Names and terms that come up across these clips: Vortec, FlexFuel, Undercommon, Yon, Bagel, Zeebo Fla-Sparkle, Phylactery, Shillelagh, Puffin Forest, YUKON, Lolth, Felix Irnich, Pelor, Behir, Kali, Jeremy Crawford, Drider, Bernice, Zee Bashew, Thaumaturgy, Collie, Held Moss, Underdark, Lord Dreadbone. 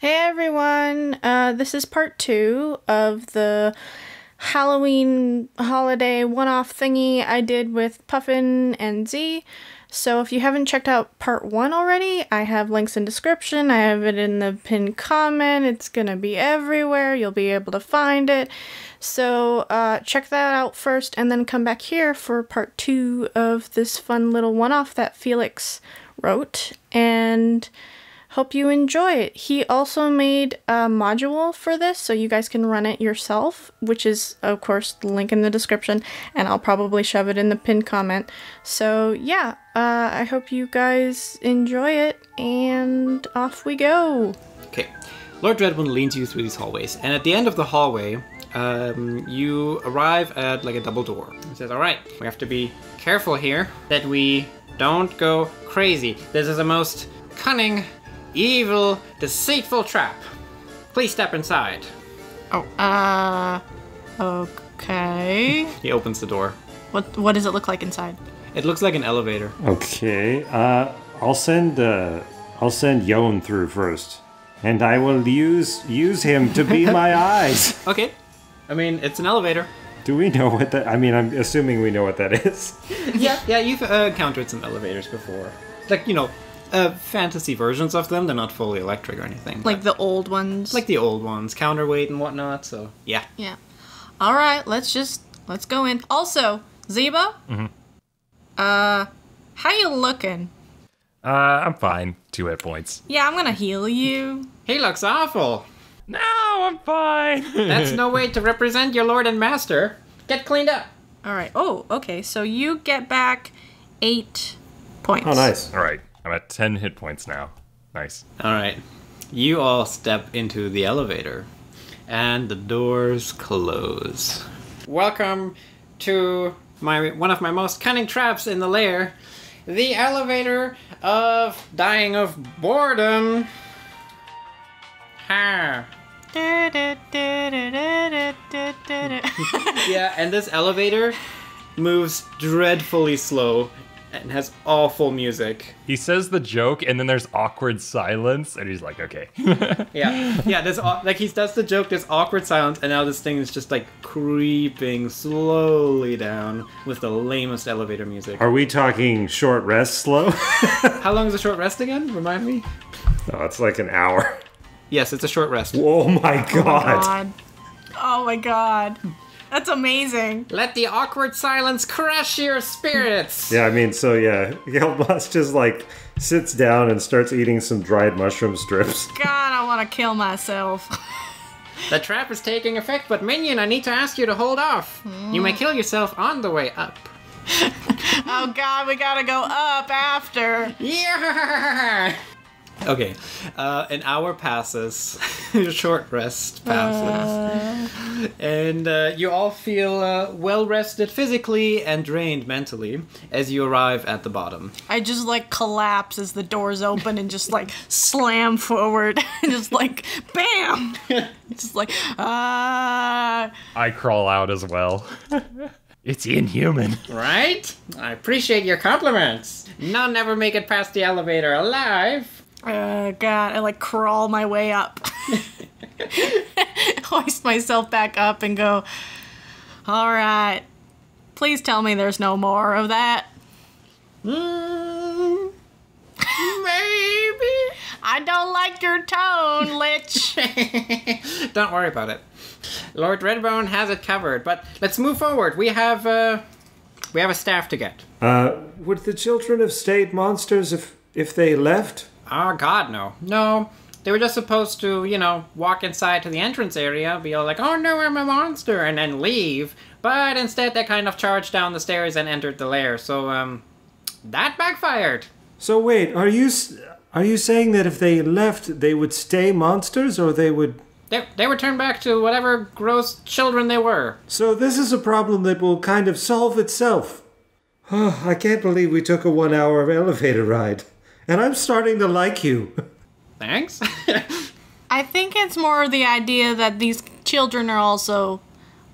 Hey everyone, this is part two of the Halloween holiday one-off thingy I did with Puffin and Zee. So if you haven't checked out part one already, I have links in description, I have it in the pinned comment, it's gonna be everywhere, you'll be able to find it. So check that out first and then come back here for part two of this fun little one-off that Felix wrote, and hope you enjoy it. He also made a module for this, so you guys can run it yourself, which is, of course, the link in the description, and I'll probably shove it in the pinned comment. So yeah, I hope you guys enjoy it, and off we go! Okay, Lord Dreadbone leads you through these hallways, and at the end of the hallway, you arrive at, like, a double door. He says, alright, we have to be careful here that we don't go crazy. This is the most cunning, evil, deceitful trap. Please step inside. Oh, okay. He opens the door. What does it look like inside? It looks like an elevator. Okay, I'll send Yon through first, and I will use him to be my eyes. Okay, I mean, it's an elevator. Do we know what that? I mean, I'm assuming we know what that is. Yeah, you've encountered some elevators before, like, you know. Fantasy versions of them. They're not fully electric or anything. Like the old ones? Like the old ones. Counterweight and whatnot, so yeah. Yeah. Alright, let's go in. Also, Zeebo? Mm-hmm. How you looking? I'm fine. 2 hit points. Yeah, I'm gonna heal you. He looks awful. No, I'm fine. That's no way to represent your lord and master. Get cleaned up. Alright, oh, okay, so you get back 8 points. Oh, nice. Alright. I'm at 10 hit points now. Nice. Alright. You all step into the elevator, and the doors close. Welcome to one of my most cunning traps in the lair, the elevator of dying of boredom. Ha! Yeah, and this elevator moves dreadfully slow. And has awful music. He says the joke, and then there's awkward silence, and he's like, okay. yeah, there's, like, he does the joke, there's awkward silence, and now this thing is just, like, creeping slowly down with the lamest elevator music. Are we talking short rest slow? How long is a short rest again? Remind me. Oh, it's like an hour. Yes, it's a short rest. Oh my god. Oh my god. Oh my god. That's amazing. Let the awkward silence crush your spirits. Yeah, I mean, so yeah, Held Moss just, like, sits down and starts eating some dried mushroom strips. God, I want to kill myself. The trap is taking effect, but Minion, I need to ask you to hold off. You may kill yourself on the way up. Oh God, we gotta go up after. Yeah. Okay, an hour passes, short rest passes, and you all feel well-rested physically and drained mentally as you arrive at the bottom. I just, like, collapse as the doors open and just, like, slam forward and just, like, bam! Just like, ah! I crawl out as well. It's inhuman. Right? I appreciate your compliments. None ever make it past the elevator alive. God, I, like, crawl my way up. Hoist myself back up and go, alright, please tell me there's no more of that. Maybe. I don't like your tone, Lich. Don't worry about it. Lord Redbone has it covered, but let's move forward. We have a staff to get. Would the children have stayed monsters if they left? Oh, God, no. No, they were just supposed to, you know, walk inside to the entrance area, be all like, oh, no, I'm a monster, and then leave. But instead, they kind of charged down the stairs and entered the lair, so, that backfired. So, wait, are you saying that if they left, they would stay monsters, or they would... They would turn back to whatever gross children they were. So this is a problem that will kind of solve itself. Oh, I can't believe we took a 1-hour elevator ride. And I'm starting to like you. Thanks. I think it's more the idea that these children are also,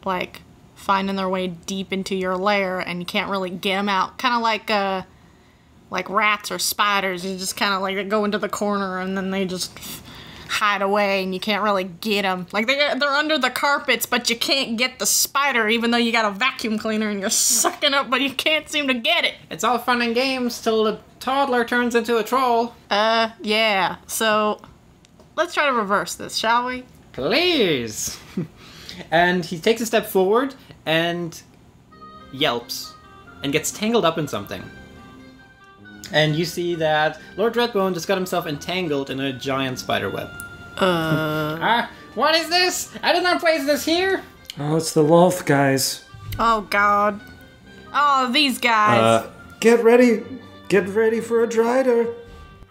like, finding their way deep into your lair, and you can't really get them out. Kind of like rats or spiders. You just kind of, like, go into the corner, and then they just hide away and you can't really get them. Like they're under the carpets, but you can't get the spider even though you got a vacuum cleaner and you're sucking up, but you can't seem to get it. It's all fun and games till the toddler turns into a troll. Yeah. So let's try to reverse this, shall we? Please. And he takes a step forward and yelps and gets tangled up in something. And you see that Lord Dreadbone just got himself entangled in a giant spider web. What is this? I did not place this here! Oh, it's the Lolth guys. Oh, God. Oh, these guys. Get ready. Get ready for a drider.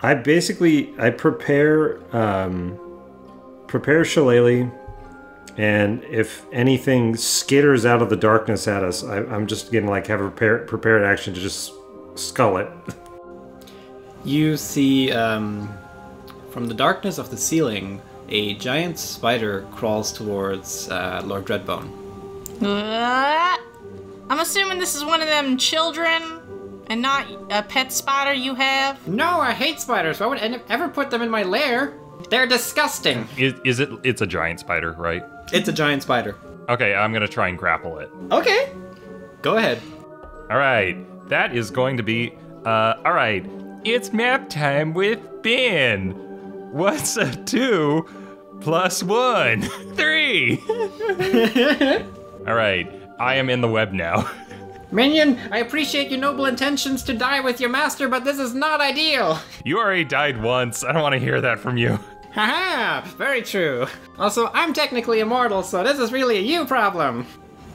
I prepare, Shillelagh, and if anything skitters out of the darkness at us, I'm just gonna, like, have a prepared action to just skull it. You see, from the darkness of the ceiling, a giant spider crawls towards Lord Dreadbone. I'm assuming this is one of them children and not a pet spider you have? No, I hate spiders. Why would I ever put them in my lair? They're disgusting. It's a giant spider, right? It's a giant spider. Okay, I'm gonna try and grapple it. Okay. Go ahead. All right. That is going to be, all right. It's map time with Ben. What's a 2 plus 1? 3. All right, I am in the web now. Minion, I appreciate your noble intentions to die with your master, but this is not ideal. You already died once. I don't want to hear that from you. Haha, very true. Also, I'm technically immortal, so this is really a you problem.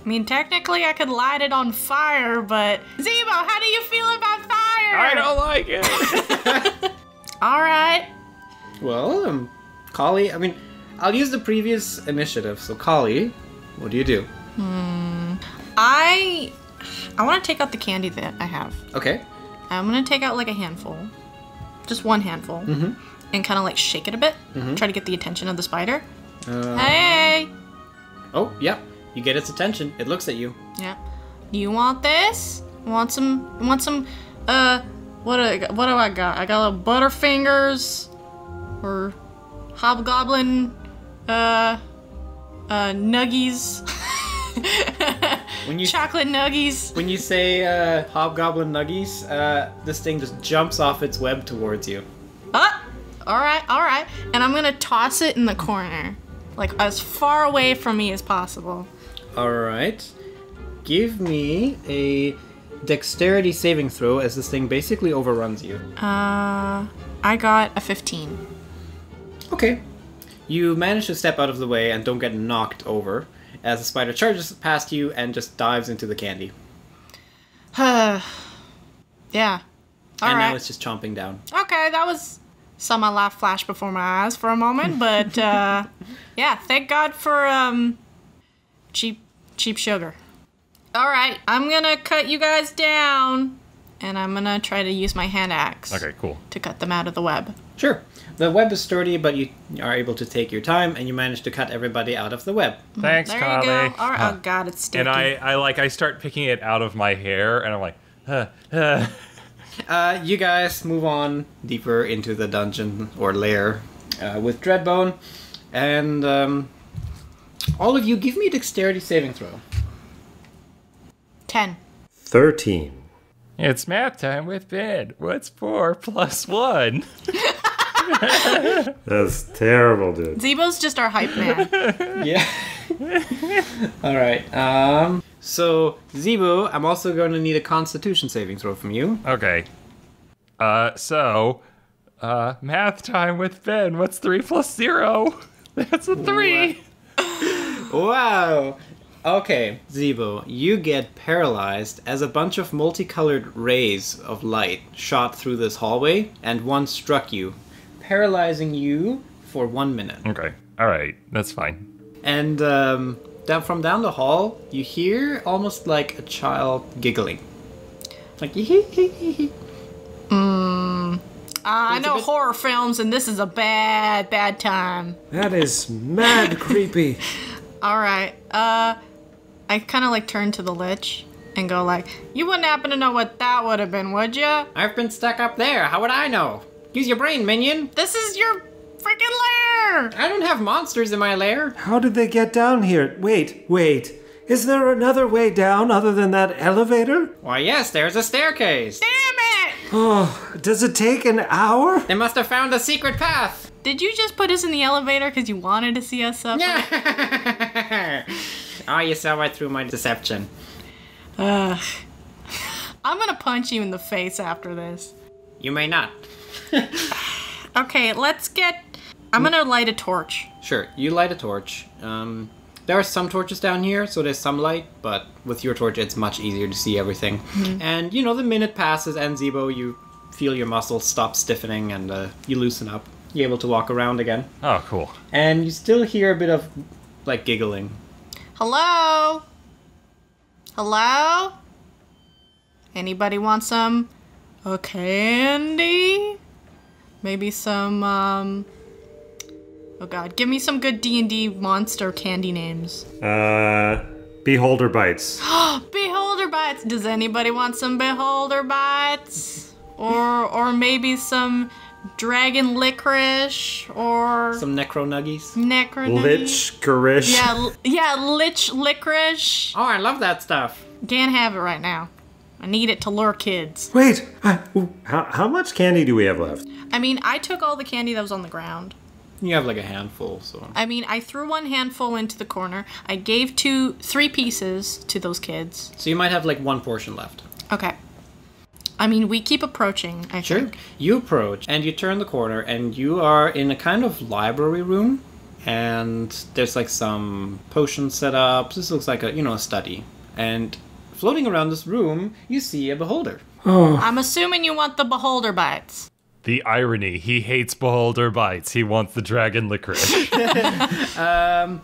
I mean, technically I could light it on fire, but... Zeebo, how do you feel about fire? I don't like it. All right. Well, Kali, I mean, I'll use the previous initiative. So, Kali, what do you do? I want to take out the candy that I have. Okay. I'm going to take out, like, a handful. Just one handful. And kind of, like, shake it a bit. Try to get the attention of the spider. Hey! Oh, yeah. You get its attention. It looks at you. Yeah. Do you want this? Want some? What do I got? I got little Butterfingers, or Hobgoblin, Nuggies. Chocolate Nuggies. When you say Hobgoblin Nuggies, this thing just jumps off its web towards you. All right. And I'm gonna toss it in the corner, like as far away from me as possible. All right. Give me a dexterity saving throw as this thing basically overruns you. I got a 15. Okay. You manage to step out of the way and don't get knocked over as the spider charges past you and just dives into the candy. Yeah. All right. Now it's just chomping down. Okay, that was... Saw my life flash before my eyes for a moment, but yeah, thank God for cheap sugar. All right, I'm gonna cut you guys down, and I'm gonna try to use my hand axe. Okay, cool. To cut them out of the web. Sure. The web is sturdy, but you are able to take your time, and you manage to cut everybody out of the web. Thanks, there Kali. You go. All right. Oh God, it's sticky. And I start picking it out of my hair, and I'm like, you guys move on deeper into the dungeon or lair with Dreadbone, and all of you give me a dexterity saving throw. 10. 13. It's map time with Ben. What's 4 plus 1? That's terrible, dude. Zeebo's just our hype man. Yeah. All right. So, Zeebo, I'm also going to need a Constitution saving throw from you. Okay. Math time with Ben. What's 3 plus 0? That's a 3. Wow. Okay, Zeebo, you get paralyzed as a bunch of multicolored rays of light shot through this hallway, and one struck you, paralyzing you for 1 minute. Okay. All right. That's fine. And, from down the hall, you hear almost like a child giggling. Like, I know horror films, and this is a bad time. That is mad creepy. All right. I kind of like turn to the lich and go like, you wouldn't happen to know what that would have been, would you? I've been stuck up there. How would I know? Use your brain, minion. This is your freaking lair! I don't have monsters in my lair. How did they get down here? Wait. Is there another way down other than that elevator? Why, yes, there's a staircase. Damn it! Oh, does it take an hour? They must have found a secret path. Did you just put us in the elevator because you wanted to see us suffer? Yeah. Oh, you saw right through my deception. I'm gonna punch you in the face after this. You may not. Okay, let's get... I'm gonna light a torch. Sure, you light a torch. There are some torches down here, so there's some light, but with your torch, it's much easier to see everything. Mm-hmm. And, you know, the minute passes, and Zeebo, you feel your muscles stop stiffening, and you loosen up. You're able to walk around again. Oh, cool. And you still hear a bit of, like, giggling. Hello? Hello? Anybody want some candy? Maybe some, oh god, give me some good D&D monster candy names. Beholder Bites. Beholder Bites! Does anybody want some Beholder Bites? Or maybe some Dragon Licorice, or... some Necro Nuggies. Necro Nuggies. Lich-garish. Yeah, Lich Licorice. Oh, I love that stuff. Can't have it right now. I need it to lure kids. Wait, how much candy do we have left? I mean, I took all the candy that was on the ground. You have like a handful, so... I mean, I threw one handful into the corner. I gave three pieces to those kids. So you might have like one portion left. Okay. I mean, we keep approaching, I think. Sure. You approach, and you turn the corner, and you are in a kind of library room. And there's like some potions set up. This looks like a, you know, a study. And floating around this room, you see a beholder. Oh. I'm assuming you want the Beholder Bites. The irony, he hates Beholder Bites. He wants the Dragon Licorice. And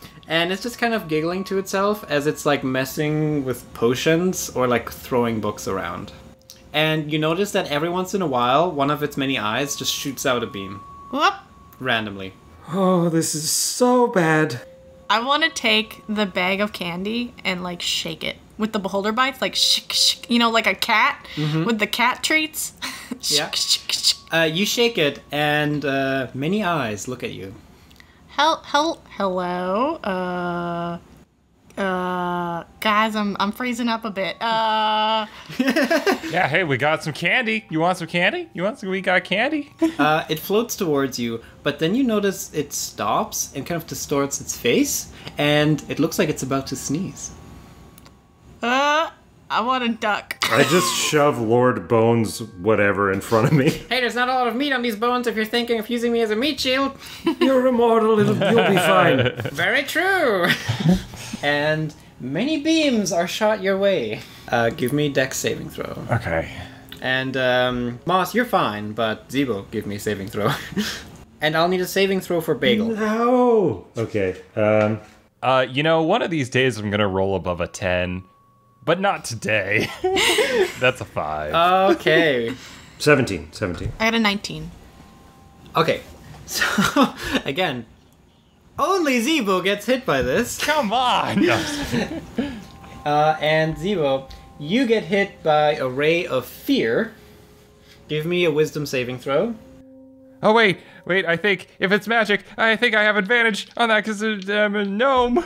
it's just kind of giggling to itself as it's like messing with potions or like throwing books around. And you notice that every once in a while, one of its many eyes just shoots out a beam. Whoop! Randomly. Oh, this is so bad. I want to take the bag of candy and like shake it with the Beholder Bites, like shk shk, you know, like a cat with the cat treats. Yeah. You shake it, and many eyes look at you. Hello. Guys, I'm freezing up a bit. Yeah, hey, we got some candy. You want some candy? We got candy. It floats towards you, but then you notice it stops and kind of distorts its face, and it looks like it's about to sneeze. I want a duck. I just shove Lord Bones whatever in front of me. Hey, there's not a lot of meat on these bones if you're thinking of using me as a meat shield. You're immortal, you'll be fine. Very true. And many beams are shot your way. Give me Dex saving throw. Okay. And Moss, you're fine, but Zeebo, give me saving throw. And I'll need a saving throw for Bagel. No! Okay. You know, one of these days I'm gonna roll above a 10. But not today. That's a 5. Okay. 17. I got a 19. Okay. So, again, only Zeebo gets hit by this. Come on! No. And Zeebo, you get hit by a ray of fear. Give me a wisdom saving throw. Oh, wait, I think if it's magic, I think I have advantage on that because I'm a gnome.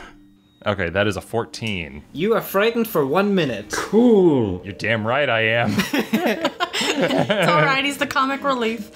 Okay, that is a 14. You are frightened for 1 minute. Cool. You're damn right I am. It's all right, he's the comic relief.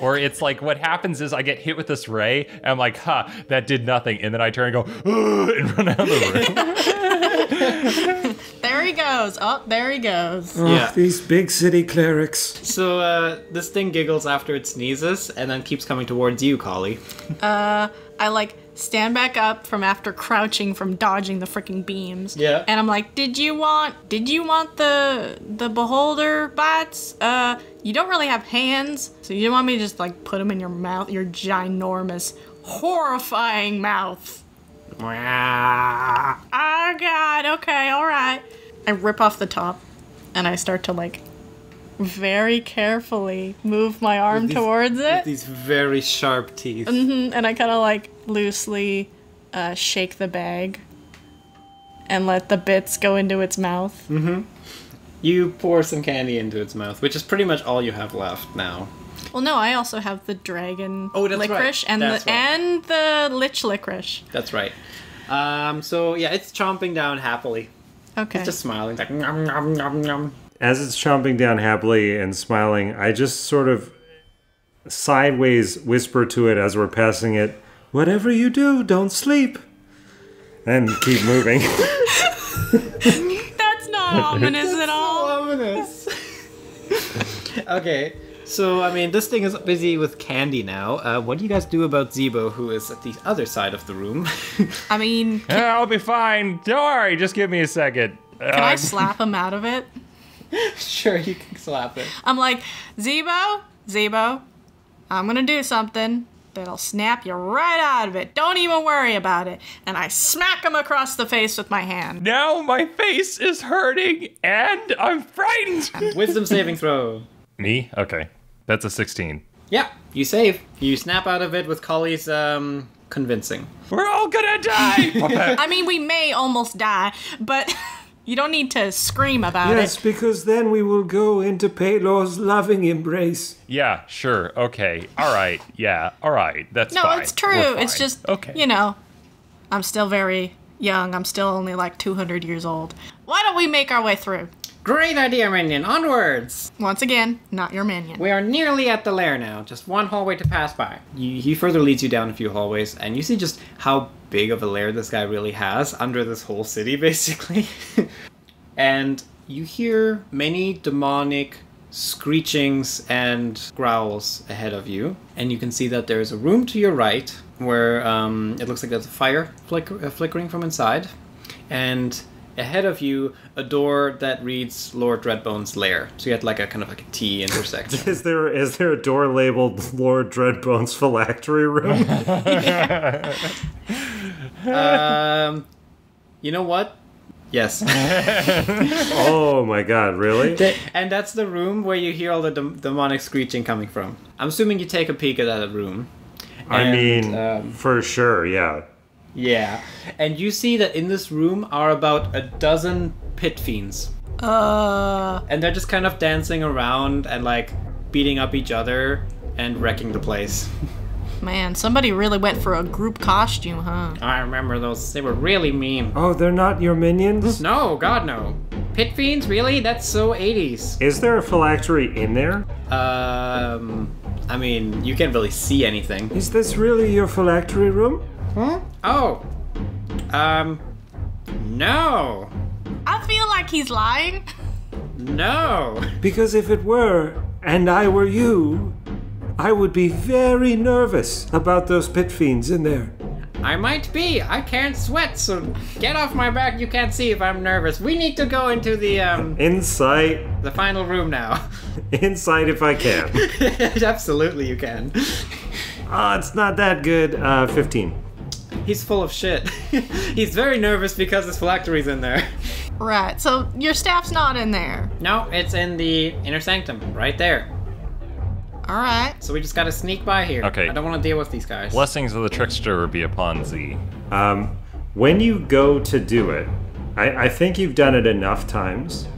Or it's like what happens is I get hit with this ray, and I'm like, huh, that did nothing. And then I turn and go, ooh, and run out of the room. There he goes. Oh, there he goes. Oh, yeah. These big city clerics. So this thing giggles after it sneezes and then keeps coming towards you, Collie. I like... stand back up from after crouching from dodging the freaking beams. Yeah. And I'm like, did you want the Beholder Bites? You don't really have hands, so you want me to just like put them in your mouth, your ginormous, horrifying mouth. Oh god, okay, alright. I rip off the top and I start to like very carefully move my arm towards it. With these very sharp teeth. Mm-hmm. And I kind of like loosely shake the bag and let the bits go into its mouth. Mm-hmm. You pour some candy into its mouth, which is pretty much all you have left now. Well, no, I also have the dragon licorice right. And the lich licorice. That's right. So yeah, it's chomping down happily. Okay. It's just smiling, like nom, nom, nom, nom. As it's chomping down happily and smiling, I just sort of sideways whisper to it as we're passing it, "Whatever you do, don't sleep," and keep moving. That's not ominous at all. That's so ominous. Okay, so I mean, this thing is busy with candy now. What do you guys do about Zeebo, who is at the other side of the room? I mean, yeah, I'll be fine. Don't worry, just give me a second. Can I slap him out of it? Sure, you can slap it. I'm like, Zeebo, Zeebo, I'm gonna do something that'll snap you right out of it. Don't even worry about it. And I smack him across the face with my hand. Now my face is hurting and I'm frightened. Wisdom saving throw. Me? Okay. That's a 16. Yeah, you save. You snap out of it with Collie's convincing. We're all gonna die! I mean, we may almost die, but you don't need to scream about it. Yes, because then we will go into Pelor's loving embrace. Yeah, sure. Okay. All right. Yeah. All right. That's fine. No, it's true. It's just, you know, I'm still very young. I'm still only like 200 years old. Why don't we make our way through? Great idea, minion. Onwards. Once again, not your minion. We are nearly at the lair now. Just one hallway to pass by. He further leads you down a few hallways, and you see just how big of a lair this guy really has under this whole city, basically. And you hear many demonic screechings and growls ahead of you. And you can see that there is a room to your right where it looks like there's a fire flickering from inside. And ahead of you, a door that reads Lord Dreadbone's lair. So you had like a kind of like a T intersection. Is there a door labeled Lord Dreadbone's phylactery room? Yeah. You know what? Yes. Oh my god, really? And that's the room where you hear all the demonic screeching coming from. I'm assuming you take a peek at that room. I mean, for sure, yeah. Yeah. And you see that in this room are about a dozen pit fiends. And they're just kind of dancing around and like beating up each other and wrecking the place. Man, somebody really went for a group costume, huh? I remember those. They were really mean. Oh, they're not your minions? No, God, no. Pit fiends? Really? That's so 80s. Is there a phylactery in there? I mean, you can't really see anything. Is this really your phylactery room? Huh? Oh. No. I feel like he's lying. No. Because if it were, and I were you, I would be very nervous about those pit fiends in there. I might be. I can't sweat, so get off my back. You can't see if I'm nervous. We need to go into the, Insight. The final room now. Insight if I can. Absolutely you can. Oh, it's not that good. 15. He's full of shit. He's very nervous because his phylactery's in there. Right, so your staff's not in there. No, it's in the inner sanctum, right there. All right. So we just gotta sneak by here. Okay. I don't want to deal with these guys. Blessings of the trickster be upon Zee. When you go to do it, I think you've done it enough times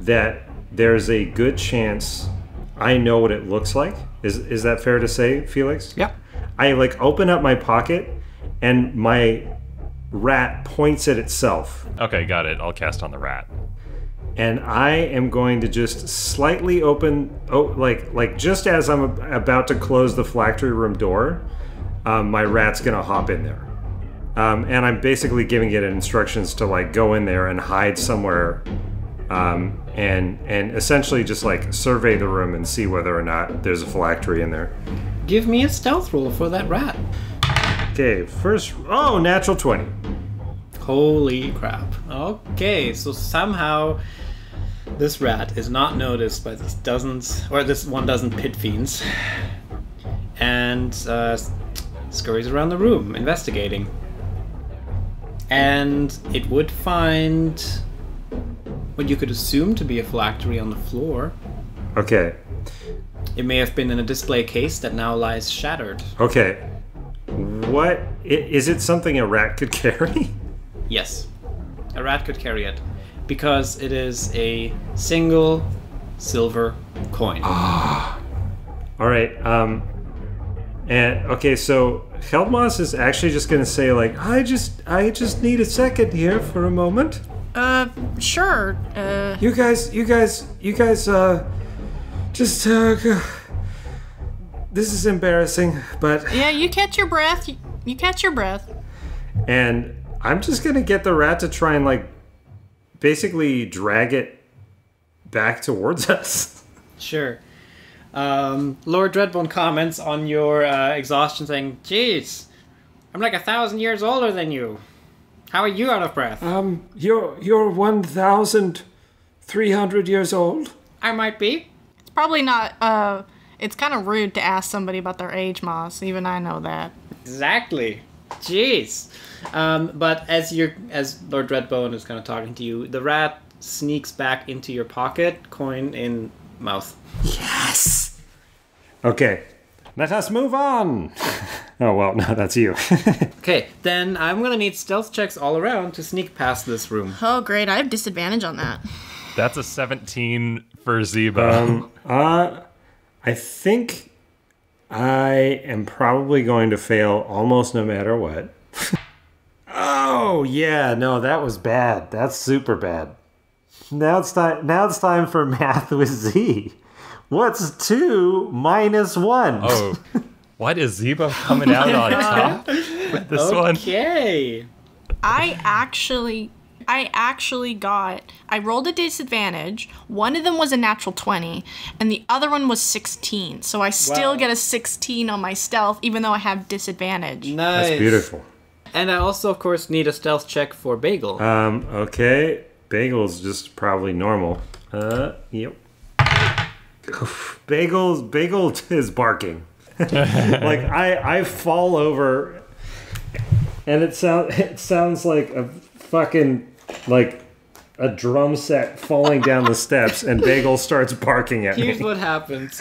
that there's a good chance I know what it looks like. Is that fair to say, Felix? Yep. I like open up my pocket and my rat points at itself. Okay, got it. I'll cast on the rat. And I am going to just slightly open, like just as I'm about to close the phylactery room door, my rat's gonna hop in there. And I'm basically giving it instructions to like go in there and hide somewhere, and essentially just like survey the room and see whether or not there's a phylactery in there. Give me a stealth roll for that rat. Okay, first, oh, natural 20. Holy crap. Okay, so somehow this rat is not noticed by these dozens, or this one dozen pit fiends, and scurries around the room, investigating. And it would find what you could assume to be a phylactery on the floor. Okay. It may have been in a display case that now lies shattered. Okay. What, is it something a rat could carry? Yes, a rat could carry it, because it is a single silver coin. Ah, All right. And okay, so Held Moss is actually just gonna say like, I just need a second here for a moment. Sure. You guys. This is embarrassing, but yeah, you catch your breath. You catch your breath. And I'm just gonna get the rat to try and like, basically drag it back towards us. Sure. Lord Dreadbone comments on your exhaustion saying, "Jeez, I'm like 1,000 years older than you. How are you out of breath?" You're 1,300 years old. I might be. It's probably not. It's kind of rude to ask somebody about their age, Moss. Even I know that. Exactly. Jeez. But as Lord Dreadbone is kind of talking to you, the rat sneaks back into your pocket, coin in mouth. Yes. Okay, let us move on. Oh well, no, that's you. Okay, then I'm gonna need stealth checks all around to sneak past this room. Oh great, I have disadvantage on that. That's a 17 for Zeebo. I think I am probably going to fail almost no matter what. Oh yeah, no, that was bad. That's super bad. Now it's time for math with Z. What's 2 minus 1? Oh, what is Zeebo coming out on top with this one? Okay. I actually got. I rolled a disadvantage. One of them was a natural 20, and the other one was 16. So I still get a 16 on my stealth, even though I have disadvantage. Nice. That's beautiful. And I also, of course, need a stealth check for Bagel. Okay. Bagel's just probably normal. Yep. Bagel is barking. Like I fall over, and it sounds like a fucking like a drum set falling down the steps, and Bagel starts barking at me. Here's what happens: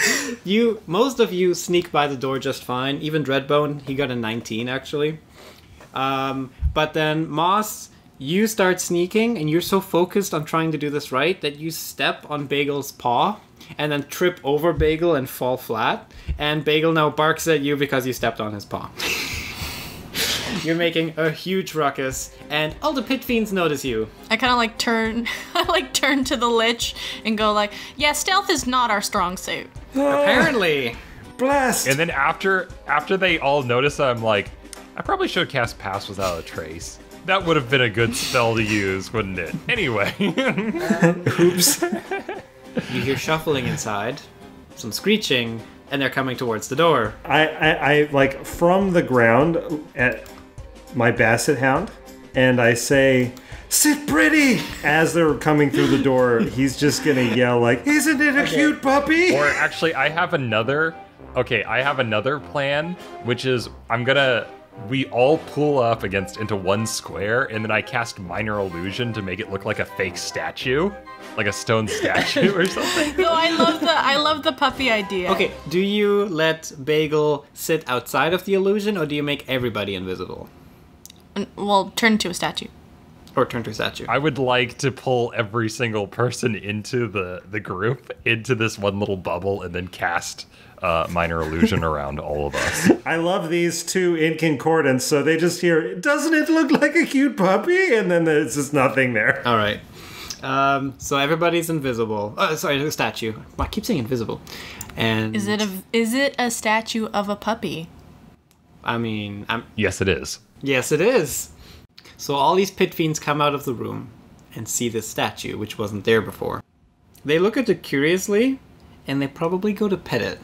most of you sneak by the door just fine. Even Dreadbone, he got a 19 actually. But then Moss. You start sneaking, and you're so focused on trying to do this right that you step on Bagel's paw and then trip over Bagel and fall flat. And Bagel now barks at you because you stepped on his paw. You're making a huge ruckus, and all the pit fiends notice you. I kind of like turn to the lich and go like, yeah, stealth is not our strong suit. Apparently. Blessed. And then after they all notice, I'm like, I probably should cast Pass Without a Trace. That would have been a good spell to use, wouldn't it? Anyway. Oops. You hear shuffling inside, some screeching, and they're coming towards the door. I like, from the ground at my basset hound, and I say, sit pretty! As they're coming through the door, he's just going to yell like, isn't it a cute puppy? Or actually, I have another plan, which is we all pull up into one square, and then I cast Minor Illusion to make it look like a fake statue, like a stone statue or something. No, I love the puppy idea. Okay, do you let Bagel sit outside of the illusion, or do you make everybody invisible? Well, turn to a statue. Or turn to a statue. I would like to pull every single person into the group, into this one little bubble, and then cast Minor Illusion around all of us. I love these two in concordance, so they just hear, doesn't it look like a cute puppy? And then there's just nothing there. All right. So everybody's invisible. Oh, sorry, a statue. I keep saying invisible. And is it a statue of a puppy? I mean, yes, it is. Yes, it is. So all these pit fiends come out of the room and see this statue, which wasn't there before. They look at it curiously, and they probably go to pet it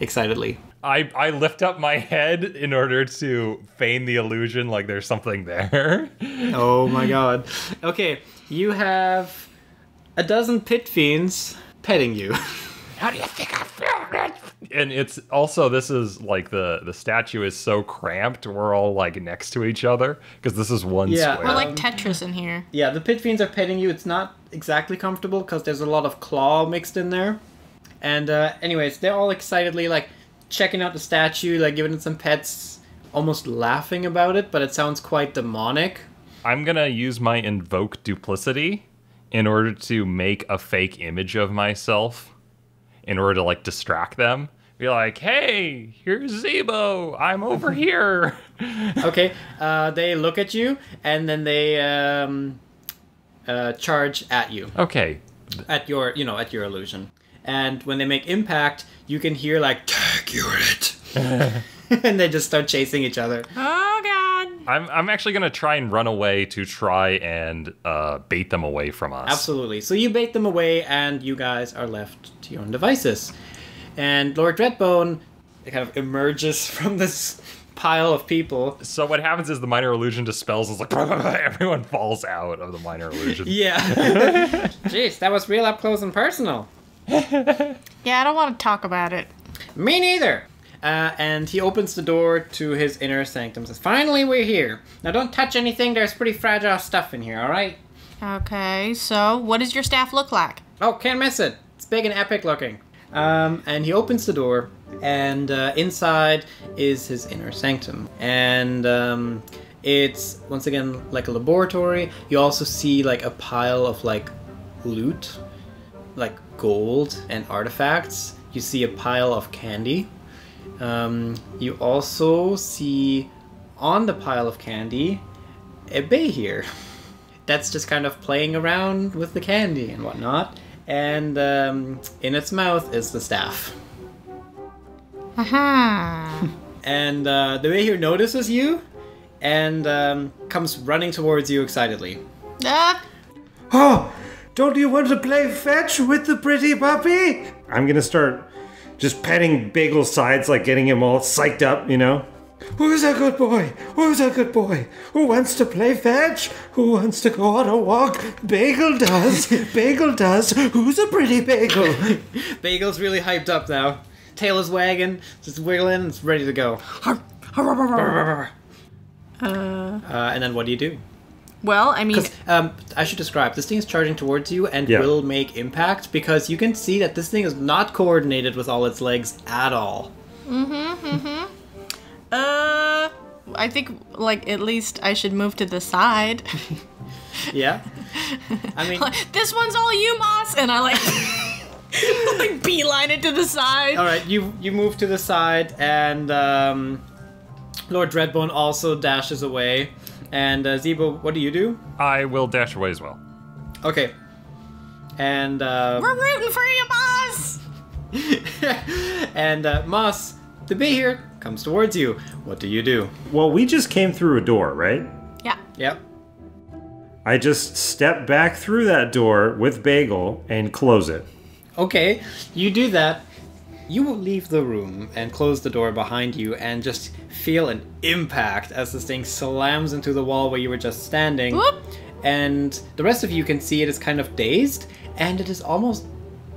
excitedly. I lift up my head in order to feign the illusion like there's something there. Oh my god. Okay, you have 12 pit fiends petting you. How do you think I feel? And it's also, this is like the statue is so cramped, we're all like next to each other because this is one square. We're like Tetris in here. Yeah, the pit fiends are petting you. It's not exactly comfortable because there's a lot of claw mixed in there. And anyways, they're all excitedly like checking out the statue, like giving it some pets, almost laughing about it, but it sounds quite demonic. I'm gonna use my Invoke Duplicity in order to make a fake image of myself, in order to like distract them. be like, hey, here's Zeebo, I'm over here. Okay, they look at you, and then they charge at you. Okay. At your, you know, at your illusion. And when they make impact, you can hear like, tag, you're it. And they just start chasing each other. Oh, God. I'm actually going to try and run away to try and bait them away from us. Absolutely. So you bait them away, and you guys are left to your own devices. And Lord Dreadbone kind of emerges from this pile of people. So what happens is the minor illusion dispels. It's like, blah, blah, blah, everyone falls out of the minor illusion. Yeah. Jeez, that was real up close and personal. Yeah, I don't want to talk about it. Me neither. And he opens the door to his inner sanctum and says, finally, we're here. Now, don't touch anything. There's pretty fragile stuff in here, all right? Okay, so what does your staff look like? Oh, can't miss it. It's big and epic looking. And he opens the door, and inside is his inner sanctum. And it's, once again, like a laboratory. You also see, like, a pile of, like, loot, like gold and artifacts. You see a pile of candy. You also see, on the pile of candy, a behir that's just kind of playing around with the candy and whatnot. And in its mouth is the staff. Aha! And the behir notices you and comes running towards you excitedly. Ah! Oh! Don't you want to play fetch with the pretty puppy? I'm going to start just petting Bagel's sides, like getting him all psyched up, you know? Who's a good boy? Who's a good boy? Who wants to play fetch? Who wants to go on a walk? Bagel does. Bagel does. Who's a pretty Bagel? Bagel's really hyped up now. Tail is wagging, just wiggling, it's ready to go. And then what do you do? Well, I mean... I should describe. This thing is charging towards you and will make impact, because you can see that this thing is not coordinated with all its legs at all. Mm-hmm, mm-hmm. I think, like, at least I should move to the side. Yeah. I mean... this one's all you, Moss! And I, like, like, beeline it to the side. All right, you move to the side, and Lord Dreadbone also dashes away. And Zeebo, what do you do? I will dash away as well. Okay. And we're rooting for you, Moss! And Moss, the behir comes towards you. What do you do? Well, we just came through a door, right? Yeah. Yep. I just step back through that door with Bagel and close it. Okay, you do that. You will leave the room and close the door behind you and just feel an impact as this thing slams into the wall where you were just standing. Whoop. And the rest of you can see it is kind of dazed, and it is almost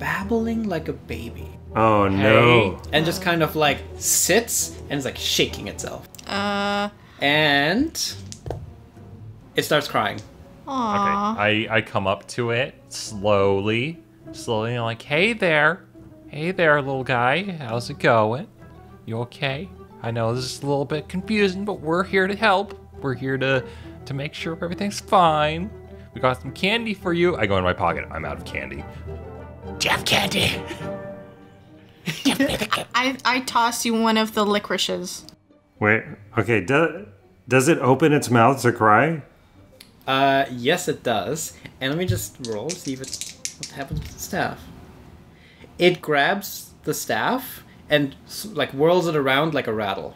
babbling like a baby. Oh, okay? No. And just kind of like sits and is like shaking itself. And it starts crying. Aww. Okay, I come up to it slowly, I'm like, hey there. Hey there, little guy. How's it going? You okay? I know this is a little bit confusing, but we're here to help. We're here to make sure everything's fine. We got some candy for you. I go in my pocket. I'm out of candy. Do you have candy? I toss you one of the licorices. Wait. Okay. Does it open its mouth to cry? Yes, it does. And let me just roll, see if what happens with the staff. It grabs the staff and like whirls it around like a rattle,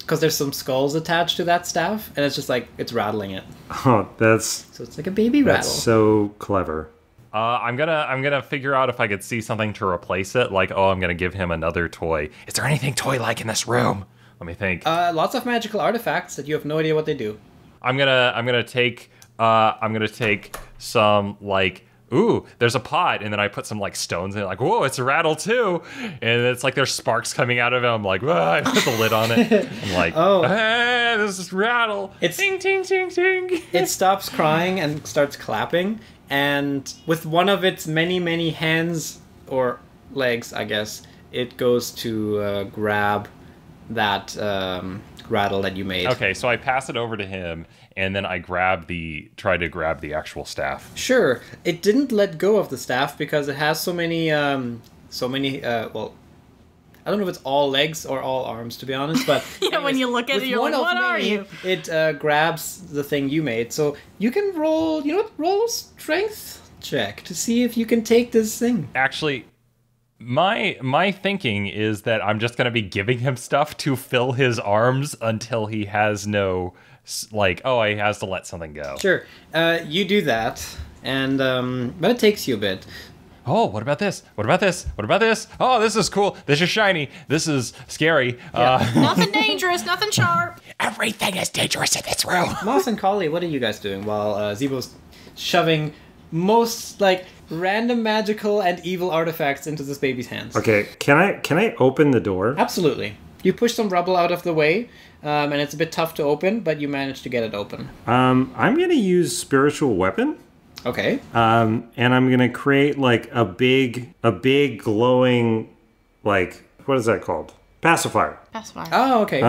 because there's some skulls attached to that staff, and it's just like it's rattling it. Oh, so it's like a baby rattle. That's so clever. I'm gonna figure out if I could see something to replace it. Like, oh, I'm gonna give him another toy. Is there anything toy-like in this room? Let me think. Lots of magical artifacts that you have no idea what they do. I'm gonna take some like. Ooh, there's a pot, and then I put some like stones in it, like, whoa, it's a rattle too, and it's like there's sparks coming out of it. I'm like, whoa, I put the lid on it. I'm like, oh, hey, this is rattle. It's ting ting ting ting. It stops crying and starts clapping, and with one of its many hands or legs, I guess, it goes to grab that rattle that you made. Okay, so I pass it over to him, and then I try to grab the actual staff. Sure. It didn't let go of the staff because it has so many I don't know if it's all legs or all arms, to be honest, but yeah, anyways, when you look at it, you're like, what are you? It grabs the thing you made, so you can roll, you know what, roll a strength check to see if you can take this thing. Actually, my thinking is that I'm just going to be giving him stuff to fill his arms until he has no, like, oh, he has to let something go. Sure. You do that, and but it takes you a bit. Oh, what about this? What about this? What about this? Oh, this is cool. This is shiny. This is scary. Yeah. Nothing dangerous. Nothing sharp. Everything is dangerous in this room. Moss and Collie, what are you guys doing while Zeebo's shoving most like random magical and evil artifacts into this baby's hands? Okay, can I open the door? Absolutely. You push some rubble out of the way, and it's a bit tough to open, but you manage to get it open. I'm gonna use spiritual weapon. Okay. And I'm gonna create like a big glowing, like, what is that called? Pacifier. Pacifier. Oh, okay.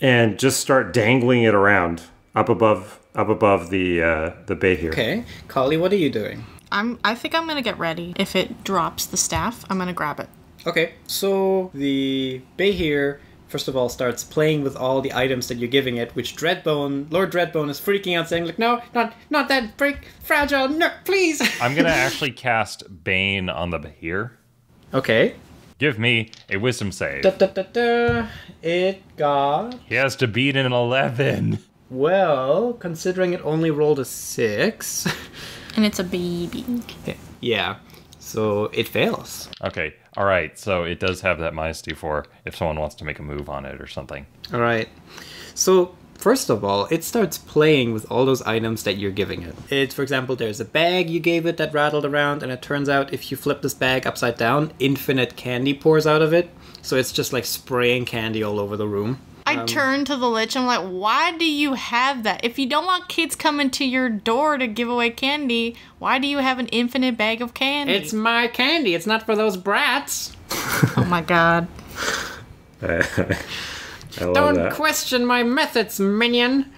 And just start dangling it around up above the bait here. Okay, Kali, what are you doing? I think I'm gonna get ready. If it drops the staff, I'm gonna grab it. Okay, so the Behir, first of all, starts playing with all the items that you're giving it, which Dreadbone, Lord Dreadbone, is freaking out, saying, like, no, not that fragile, no, please. I'm going to actually cast Bane on the Behir. Okay. Give me a wisdom save. It got... He has to beat an 11. Well, considering it only rolled a 6. And it's a baby. Okay. Yeah. So it fails. Okay. All right. So it does have that -D4 if someone wants to make a move on it or something. All right. So first of all, it starts playing with all those items that you're giving it. It, for example, there's a bag you gave it that rattled around, and it turns out if you flip this bag upside down, infinite candy pours out of it. So it's just like spraying candy all over the room. I turn to the lich. I'm like, why do you have that? If you don't want kids coming to your door to give away candy, why do you have an infinite bag of candy? It's my candy. It's not for those brats. Oh, my God. I love don't that. Question my methods, minion.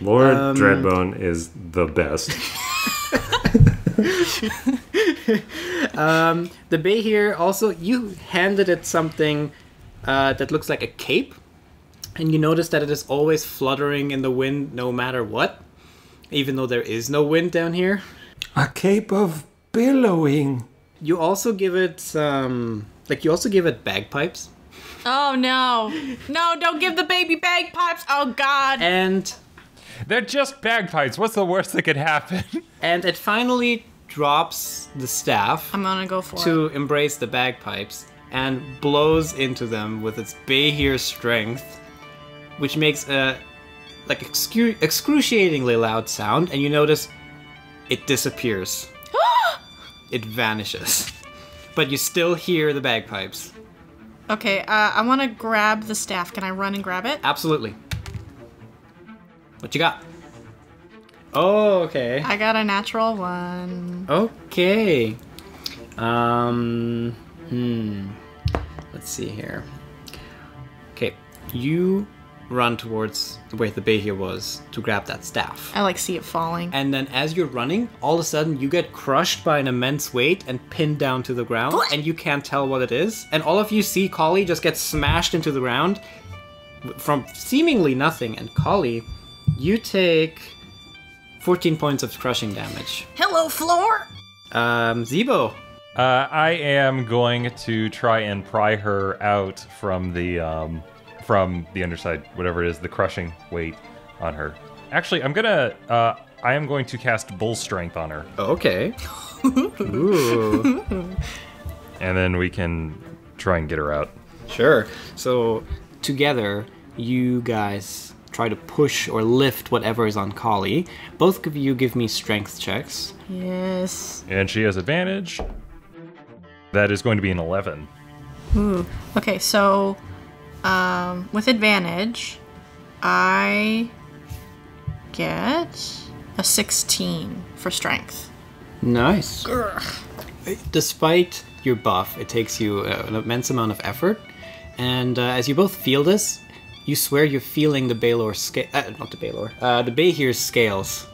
Lord Dreadbone is the best. The Bay here also, you handed it something that looks like a cape. And you notice that it is always fluttering in the wind no matter what, even though there is no wind down here. A cape of billowing. You also give it bagpipes. Oh no. No, don't give the baby bagpipes. Oh God. And they're just bagpipes. What's the worst that could happen? And it finally drops the staff. I'm gonna go for it. To embrace the bagpipes and blows into them with its Behir strength, which makes a like excruciatingly loud sound, and you notice it disappears. It vanishes, but you still hear the bagpipes. Okay, I want to grab the staff. Can I run and grab it? Absolutely. What you got? Oh, okay. I got a natural 1. Okay. Let's see here. Okay, you run towards where the Behir was to grab that staff. I like see it falling. And then as you're running, all of a sudden you get crushed by an immense weight and pinned down to the ground, and you can't tell what it is. And all of you see Kali just get smashed into the ground from seemingly nothing. And Kali, you take 14 points of crushing damage. Hello, floor! Zeebo. I am going to try and pry her out from the underside, whatever it is, the crushing weight on her. Actually, I am going to cast Bull Strength on her. Okay. Ooh. And then we can try and get her out. Sure. So together, you guys try to push or lift whatever is on Kali. Both of you give me strength checks. Yes. And she has advantage. That is going to be an 11. Ooh. Okay, so... with advantage, I get a 16 for strength. Nice. Grr. Despite your buff, it takes you an immense amount of effort, and as you both feel this, you swear you're feeling the Pelor scale, the Behir's scales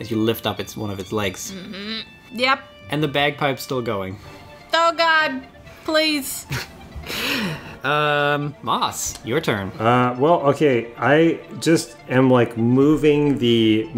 as you lift up one of its legs. Mm-hmm. Yep. And the bagpipe's still going. Oh God, please. Moss, your turn. Well, okay. I just am like moving the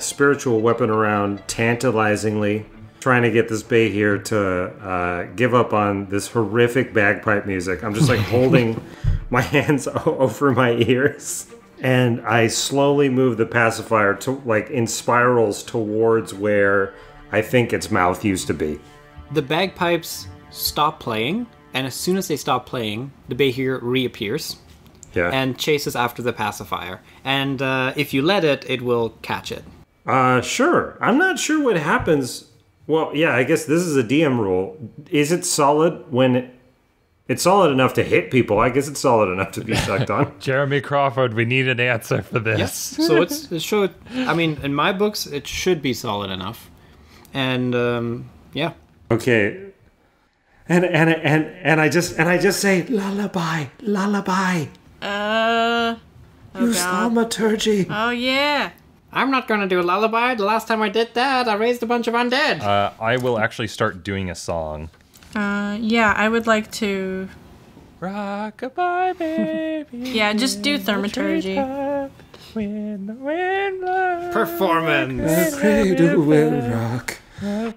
spiritual weapon around tantalizingly, trying to get this bay here to give up on this horrific bagpipe music. I'm just like holding my hands over my ears. And I slowly move the pacifier to like in spirals towards where I think its mouth used to be. The bagpipes stop playing, and as soon as they stop playing, the Behir reappears and chases after the pacifier. And if you let it, it will catch it. Sure. I'm not sure what happens. Well, yeah, I guess this is a DM rule. Is it solid when... It's solid enough to hit people. I guess it's solid enough to be sucked on. Jeremy Crawford, we need an answer for this. Yes. Yeah. So it should. I mean, in my books, it should be solid enough. And yeah. Okay. And I just say lullaby, lullaby. Use thaumaturgy. Oh yeah. I'm not gonna do a lullaby. The last time I did that, I raised a bunch of undead. I will actually start doing a song. Yeah, I would like to... Rock-a-bye, baby. Yeah, just do thaumaturgy. Performance. The cradle will rock. Oh,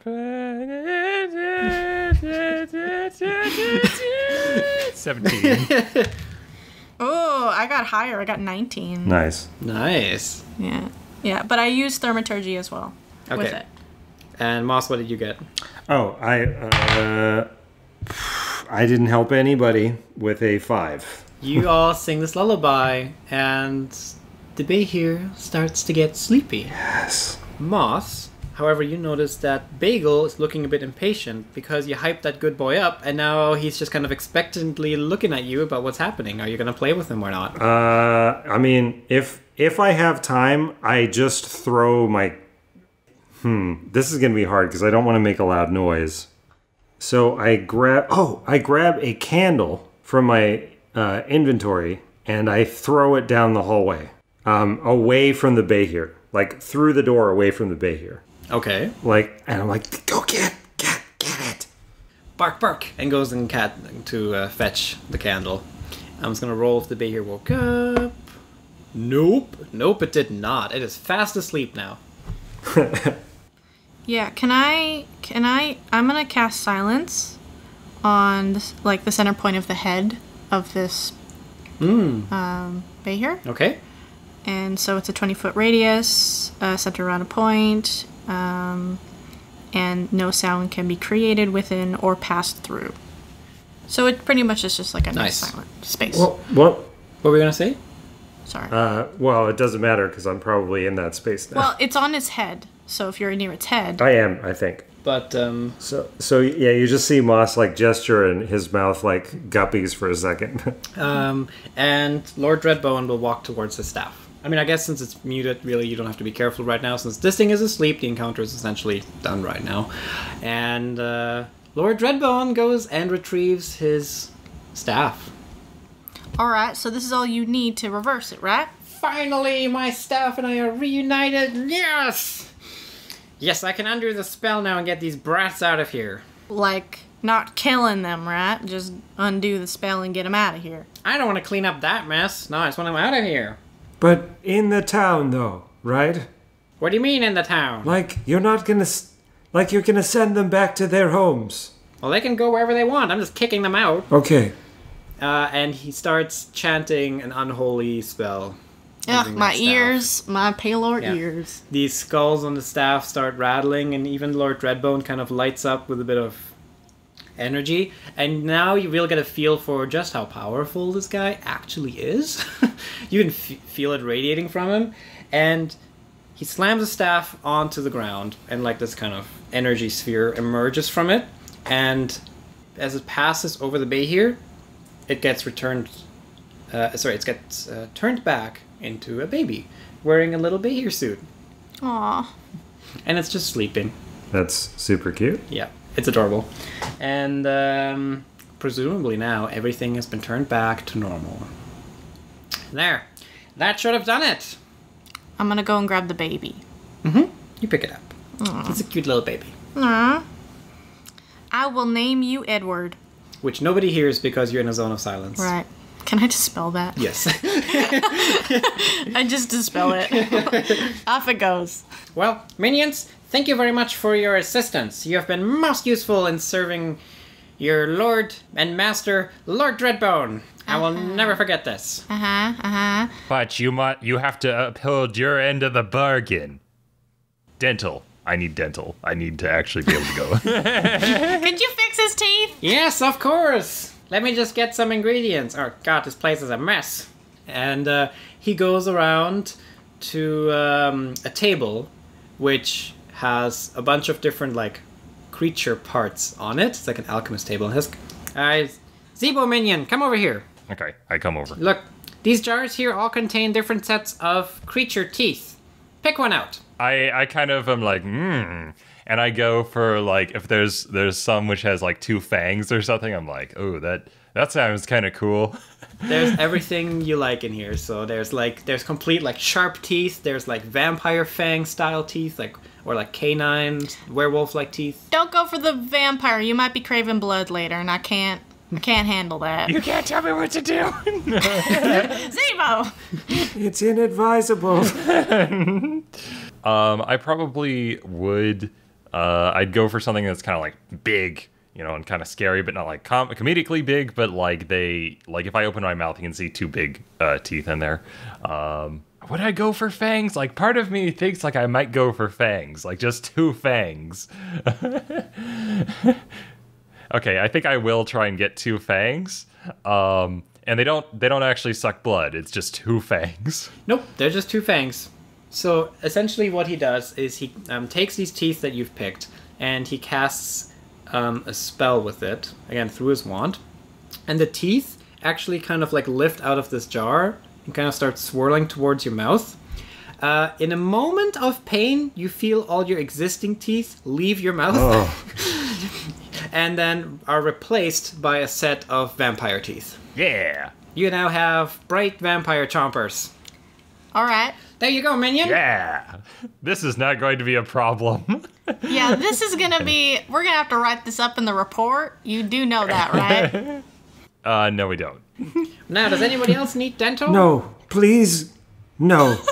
I got higher. I got 19. Nice. Nice. Yeah. Yeah, but I used thaumaturgy as well with it. And Moss, what did you get? Oh, I didn't help anybody with a 5. You all sing this lullaby, and the Behir starts to get sleepy. Yes. Moss, however, you notice that Bagel is looking a bit impatient because you hyped that good boy up, and now he's just kind of expectantly looking at you about what's happening. Are you going to play with him or not? I mean, if I have time, I just throw my... this is going to be hard because I don't want to make a loud noise. So I grab a candle from my inventory and I throw it down the hallway. Away from the Behir. Like through the door away from the Behir. Okay. Like, and I'm like, go get it. Bark, bark. And goes and cat to fetch the candle. I'm just going to roll if the Behir woke up. Nope. Nope, it did not. It is fast asleep now. Yeah, I'm gonna cast silence on this, like the center point of the head of this bay here. Okay. And so it's a 20-foot radius, centered around a point, and no sound can be created within or passed through. So it pretty much is just like a nice silent space. Well, what were we gonna say? Sorry. Well, it doesn't matter because I'm probably in that space now. Well, it's on its head, so if you're near its head... I am, I think. But, So, yeah, you just see Moss, like, gesture and his mouth, like, guppies for a second. And Lord Dreadbone will walk towards his staff. I mean, I guess since it's muted, really, you don't have to be careful right now. Since this thing is asleep, the encounter is essentially done right now. And Lord Dreadbone goes and retrieves his staff. Alright, so this is all you need to reverse it, right? Finally, my staff and I are reunited. Yes! Yes, I can undo the spell now and get these brats out of here. Like, not killing them, right? Just undo the spell and get them out of here. I don't want to clean up that mess. No, I just want them out of here. But in the town, though, right? What do you mean in the town? Like, you're not gonna... Like, you're gonna send them back to their homes. Well, they can go wherever they want. I'm just kicking them out. Okay. And he starts chanting an unholy spell. Ugh, my ears, my Pelor ears. These skulls on the staff start rattling, and even Lord Redbone kind of lights up with a bit of energy. And now you really get a feel for just how powerful this guy actually is. You can feel it radiating from him. And he slams the staff onto the ground, and like this kind of energy sphere emerges from it. And as it passes over the Behir, it gets turned back into a baby, wearing a little Behir suit. Aww. And it's just sleeping. That's super cute. Yeah, it's adorable. And presumably now everything has been turned back to normal. There. That should have done it. I'm gonna go and grab the baby. Mm-hmm. You pick it up. Aww. It's a cute little baby. Aww. I will name you Edward. which nobody hears because you're in a zone of silence. Right. Can I dispel that? Yes. I just dispel it. Off it goes. Well, minions, thank you very much for your assistance. You have been most useful in serving your lord and master, Lord Dreadbone. I will never forget this. But you have to uphold your end of the bargain. Dental. I need dental. I need to actually be able to go. Could you fix his teeth? Yes, of course. Let me just get some ingredients. Oh God, this place is a mess. And he goes around to a table, which has a bunch of different like creature parts on it. It's like an alchemist table. His Zeebo minion, come over here. Okay, I come over. Look, these jars here all contain different sets of creature teeth. Pick one out. I kind of am like, and I go for like, if there's some which has like 2 fangs or something, I'm like, oh, that sounds kind of cool. There's everything you like in here. So there's complete like sharp teeth. There's like vampire fang style teeth, like or like canine werewolf like teeth. Don't go for the vampire. You might be craving blood later, and I can't handle that. You can't tell me what to do. Zeebo. It's inadvisable. I probably would. I'd go for something that's kind of like big, you know, and kind of scary, but not like comedically big, but like if I open my mouth, you can see 2 big teeth in there. Would I go for fangs? Like part of me thinks like I might go for fangs, like just 2 fangs. Okay, I think I will try and get 2 fangs. And they don't actually suck blood. It's just 2 fangs. Nope, they're just 2 fangs. So essentially what he does is he takes these teeth that you've picked and he casts a spell with it, again, through his wand. And the teeth actually kind of like lift out of this jar and kind of start swirling towards your mouth. In a moment of pain, you feel all your existing teeth leave your mouth. Oh. And then are replaced by a set of vampire teeth. Yeah. You now have bright vampire chompers. All right. There you go, minion. Yeah. This is not going to be a problem. Yeah, this is going to be... We're going to have to write this up in the report. You do know that, right? No, we don't. Now, does anybody else need dental? No. Please. No. No,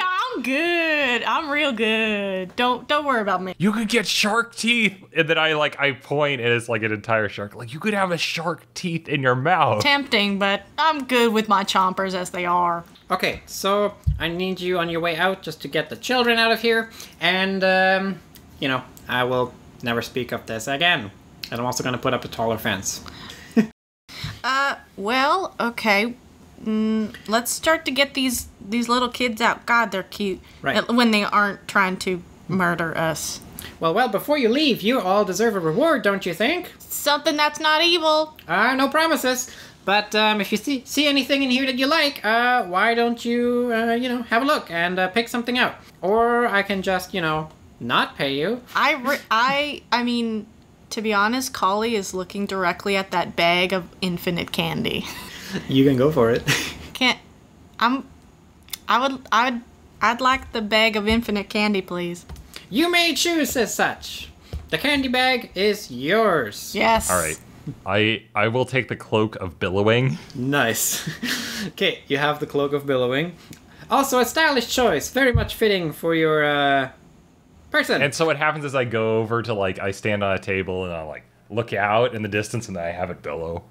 I'm good. I'm real good. Don't worry about me. You could get shark teeth. And then I point and it's like an entire shark. Like, you could have a shark teeth in your mouth. Tempting, but I'm good with my chompers as they are. Okay, so I need you on your way out just to get the children out of here. And, you know, I will never speak of this again. And I'm also going to put up a taller fence. Well, okay. Let's start to get these little kids out. God, they're cute. Right. When they aren't trying to murder us. Well, before you leave, you all deserve a reward, don't you think? Something that's not evil. No promises. But if you see anything in here that you like, why don't you, you know, have a look and pick something out? Or I can just, you know, not pay you. I mean, to be honest, Collie is looking directly at that bag of infinite candy. You can go for it. Can't. I'd like the bag of infinite candy, please. You may choose as such. The candy bag is yours. Yes. All right. I will take the Cloak of Billowing. Nice. Okay, you have the Cloak of Billowing. Also a stylish choice, very much fitting for your person. And so what happens is I go over to like, I stand on a table and I like look out in the distance and I have it billow.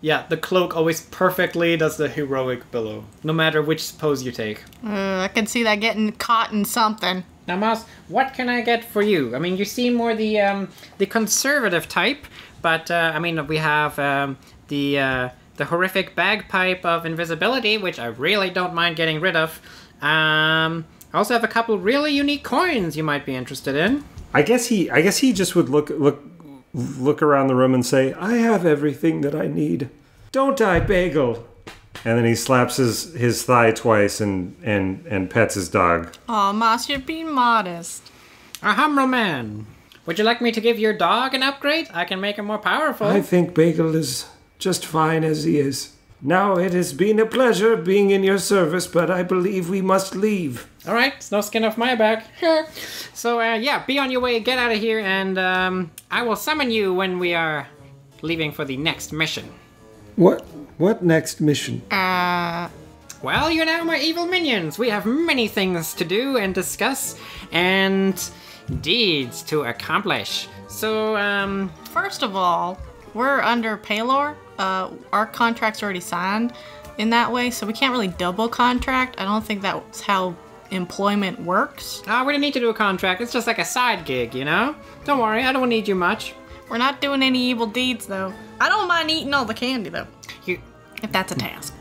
Yeah, the cloak always perfectly does the heroic billow, no matter which pose you take. I can see that getting caught in something. Now, Moss, what can I get for you? I mean, you seem more the conservative type. But, I mean, we have the horrific bagpipe of invisibility, which I really don't mind getting rid of. I also have a couple really unique coins you might be interested in. I guess he just would look around the room and say, I have everything that I need. Don't I, Bagel? And then he slaps his thigh twice and pets his dog. Aw, Moss, you're being modest. A humble man. Would you like me to give your dog an upgrade? I can make him more powerful. I think Bagel is just fine as he is. Now, it has been a pleasure being in your service, but I believe we must leave. All right, it's no skin off my back. So, yeah, be on your way, get out of here, and I will summon you when we are leaving for the next mission. What next mission? Well, you're now my evil minions. We have many things to do and discuss and deeds to accomplish. So, first of all, we're under Pelor. Our contract's already signed in that way, so we can't really double contract. I don't think that's how employment works. We don't need to do a contract. It's just like a side gig, you know? Don't worry, I don't need you much. We're not doing any evil deeds, though. I don't mind eating all the candy, though. If that's a task.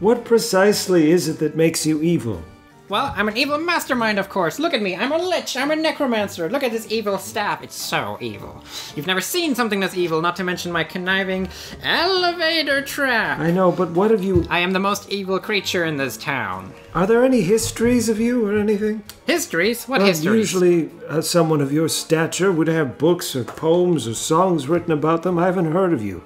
What precisely is it that makes you evil? Well, I'm an evil mastermind, of course. Look at me. I'm a lich. I'm a necromancer. Look at this evil staff. It's so evil. You've never seen something that's evil, not to mention my conniving elevator trap. I know, but what have you... I am the most evil creature in this town. Are there any histories of you or anything? Histories? What histories? Usually someone of your stature would have books or poems or songs written about them. I haven't heard of you.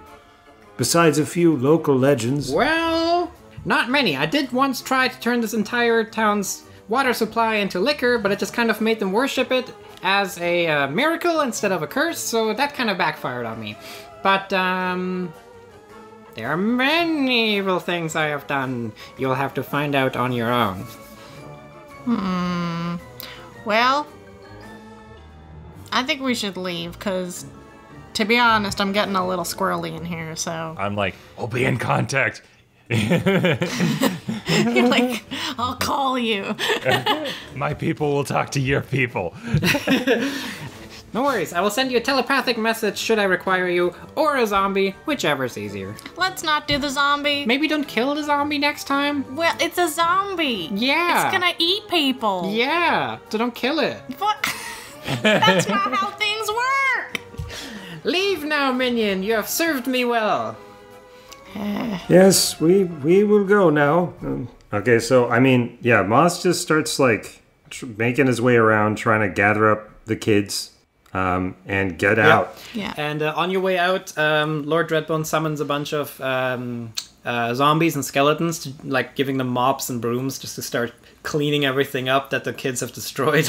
Besides a few local legends. Well... not many. I did once try to turn this entire town's water supply into liquor, but it just kind of made them worship it as a miracle instead of a curse, so that kind of backfired on me. But, there are many evil things I have done. You'll have to find out on your own. Hmm. Well, I think we should leave, because, to be honest, I'm getting a little squirrely in here, so... I'm like, I'll be in contact. You're like, I'll call you. My people will talk to your people. No worries, I will send you a telepathic message should I require you, or a zombie, whichever's easier. Let's not do the zombie. Maybe don't kill the zombie next time. Well, it's a zombie. Yeah. It's gonna eat people. Yeah, so don't kill it. But that's not how things work. Leave now, minion. You have served me well. Yes, we will go now. Okay, so, I mean, yeah, Moss just starts, like, making his way around, trying to gather up the kids and get out. Yeah. And on your way out, Lord Dreadbone summons a bunch of zombies and skeletons, to, like, giving them mops and brooms just to start cleaning everything up that the kids have destroyed.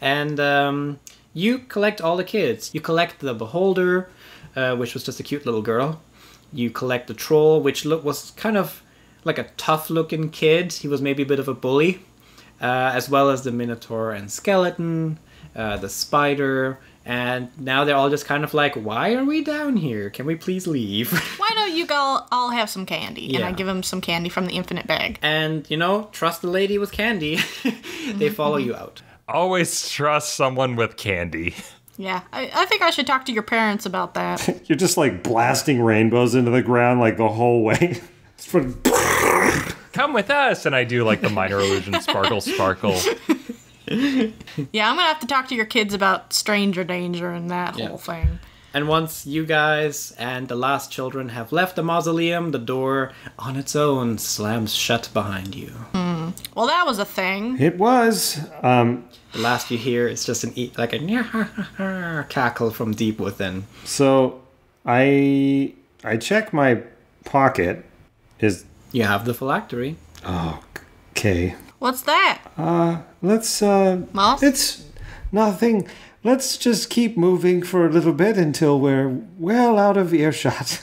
And you collect all the kids. You collect the Beholder, which was just a cute little girl. You collect the troll, which was kind of like a tough-looking kid. He was maybe a bit of a bully, as well as the minotaur and skeleton, the spider, and now they're all just kind of like, why are we down here? Can we please leave? Why don't you go all have some candy? Yeah. And I give them some candy from the infinite bag. And, you know, trust the lady with candy. They follow you out. Always trust someone with candy. Yeah, I think I should talk to your parents about that. You're just like blasting rainbows into the ground like the whole way. Come with us, and I do like the minor illusion sparkle, sparkle. Yeah, I'm gonna have to talk to your kids about stranger danger and that whole thing. And once you guys and the last children have left the mausoleum, the door on its own slams shut behind you. Mm. Well, that was a thing. It was. The last you hear is just like a cackle from deep within. So I check my pocket. You have the phylactery. Oh, okay. What's that? Moss? It's nothing. Let's just keep moving for a little bit until we're well out of earshot.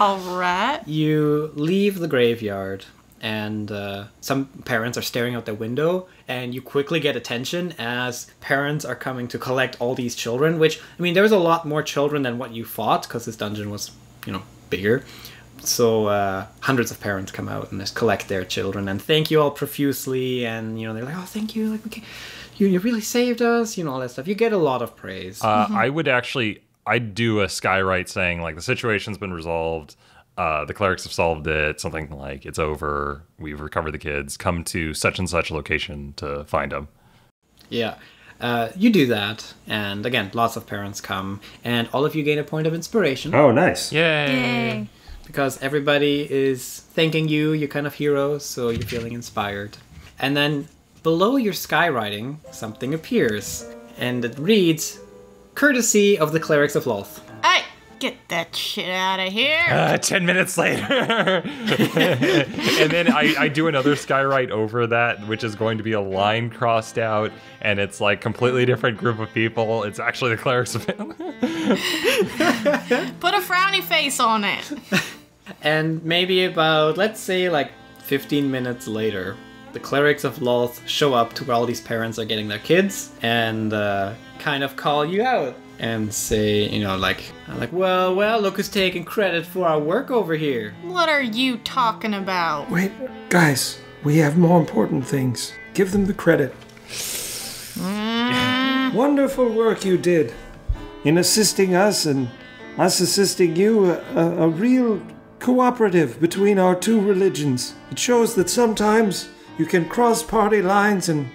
All right. You leave the graveyard, and some parents are staring out their window, and you quickly get attention as parents are coming to collect all these children, which, I mean, there was a lot more children than what you fought, because this dungeon was, you know, bigger. So hundreds of parents come out and just collect their children, and thank you all profusely, and, you know, they're like, oh, thank you, like, okay. You really saved us, you know, all that stuff. You get a lot of praise. I'd do a skywrite saying, like, the situation's been resolved. The clerics have solved it. Something like, it's over. We've recovered the kids. Come to such and such location to find them. Yeah. You do that. And, again, lots of parents come. And all of you gain a point of inspiration. Oh, nice. Yay. Because everybody is thanking you. You're kind of heroes, so you're feeling inspired. And then... below your skywriting, something appears, and it reads, courtesy of the clerics of Lolth. Hey! Get that shit out of here. 10 minutes later. And then I do another skywrite over that, which is going to be a line crossed out, and it's like completely different group of people. It's actually the clerics of it. Put a frowny face on it. And maybe about, let's say like 15 minutes later, the clerics of Lolth show up to where all these parents are getting their kids and kind of call you out. And say, you know, like, well, look who's taking credit for our work over here. What are you talking about? Wait, guys, we have more important things. Give them the credit. Wonderful work you did in assisting us and us assisting you, a real cooperative between our two religions. It shows that sometimes you can cross party lines and